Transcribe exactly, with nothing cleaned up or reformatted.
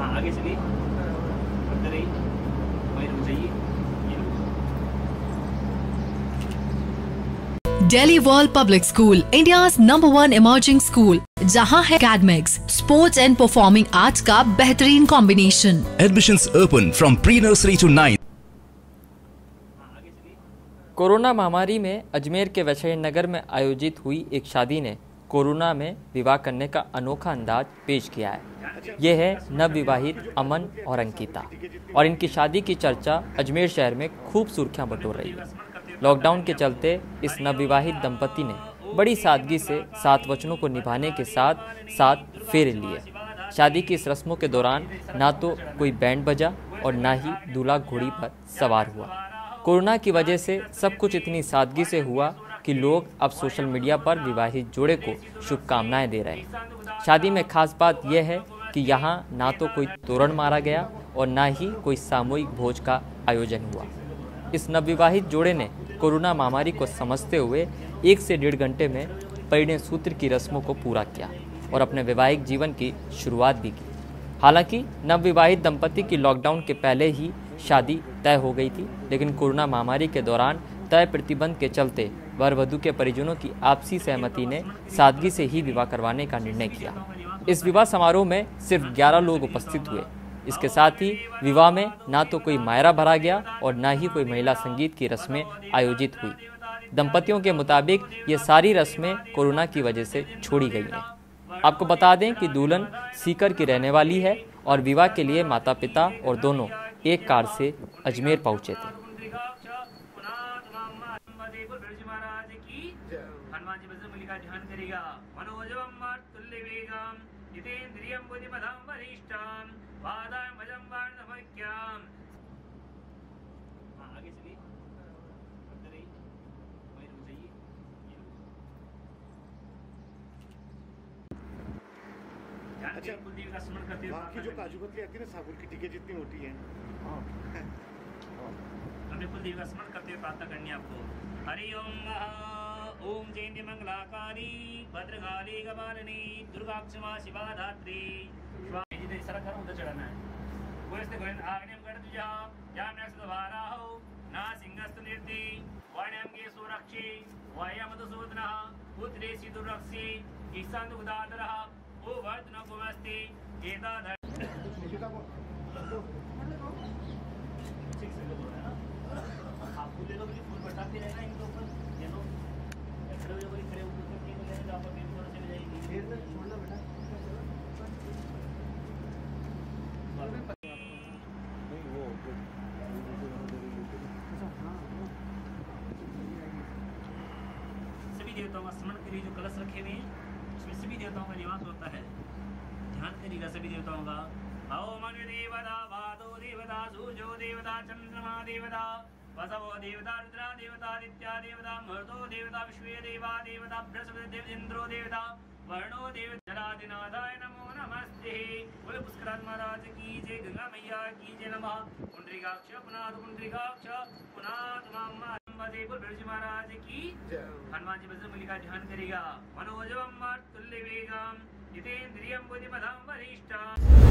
हाँ आगे चलिए, करते रहिए, वहीं रुक जाइए। Delhi world public school, India's number one emerging school, जहां है academics, sports and performing arts का बेहतरीन combination. Admissions open from pre nursery to nine. Corona महामारी में अजमेर के वैशाली नगर में आयोजित हुई एक शादी ने कोरोना में विवाह करने का अनोखा अंदाज पेश किया है। यह है नवविवाहित अमन और अंकिता, और इनकी शादी की चर्चा अजमेर शहर में खूब सुर्खियां बटोर रही है। लॉकडाउन के चलते इस नवविवाहित दंपति ने बड़ी सादगी से सात वचनों को निभाने के साथ साथ फेरे लिए। शादी की इस रस्मों के दौरान ना तो कोई बैंड बजा और ना ही दूल्हा घोड़ी पर सवार हुआ। कोरोना की वजह से सब कुछ इतनी सादगी से हुआ कि लोग अब सोशल मीडिया पर विवाहित जोड़े को शुभकामनाएं दे रहे हैं। शादी में खास बात यह है कि यहाँ ना तो कोई तोरण मारा गया और ना ही कोई सामूहिक भोज का आयोजन हुआ। इस नवविवाहित जोड़े ने कोरोना महामारी को समझते हुए एक से डेढ़ घंटे में परिणय सूत्र की रस्मों को पूरा किया और अपने वैवाहिक जीवन की शुरुआत भी की। हालांकि नवविवाहित दंपति की लॉकडाउन के पहले ही शादी तय हो गई थी, लेकिन कोरोना महामारी के दौरान तय प्रतिबंध के चलते वर वधू के परिजनों की आपसी सहमति ने सादगी से ही विवाह करवाने का निर्णय किया। इस विवाह समारोह में सिर्फ ग्यारह लोग उपस्थित हुए। इसके साथ ही विवाह में ना तो कोई मायरा भरा गया और ना ही कोई महिला संगीत की रस्में आयोजित हुई। दंपतियों के मुताबिक ये सारी रस्में कोरोना की वजह से छोड़ी गई हैं। आपको बता दें कि दुल्हन सीकर की रहने वाली है और विवाह के लिए माता पिता और दोनों एक कार से अजमेर पहुंचे थे। अच्छा, बाकी जो काजू कतली आती है ना, साबुन की टिके जितनी होती है, हमने कुलदेव का स्मरण करते हुए प्रार्थना करनी है आपको। हरि ओम नमः। ओम जयंती मंगलाकारी भद्रकाली कपालिनी दुर्गा क्षमा शिवा धात्री। जिधर इशारा करो उधर चढ़ाना है। गोयस्ते गोयन आग्नेयम कर तुझा जाम नस्त वाराहो ना सिंहस्त निर्ति वाण्यम के सुरक्षी वायमत सुवदना पुत्रे सिदुरक्षी ईशान उदादरह ओ वर्धन गोमस्ति एता सभी देवताओं का स्मरण करिए जो कलश रखे हुए हैं, उसमें सभी देवताओं का निवास होता है। ध्यान करिएगा सभी देवताओं का। अमन देवता वातो देवता सूर्यो देवता चंद्रमा देवता वसवो देवता रुद्रा देवता नित्या देवता मृतो देवता विश्वे देवा देवता बृहस्पति देव इंद्रो देवता वर्णो देव जरादिनादाय नमो नमस्ते। बोले पुष्कराज महाराज की जय, गंगा मैया की जय। नमः पुंडरीकाक्ष पुनाद पुंडरीकाक्ष पुनाद मामा वंदे। बोल भैरव जी महाराज की जय। हनुमान जी बजरंगबली का ध्यान करेगा। मनोजवम तुल्य वेगम जितेन्द्रियम बुद्धि मधम वरिष्ठम।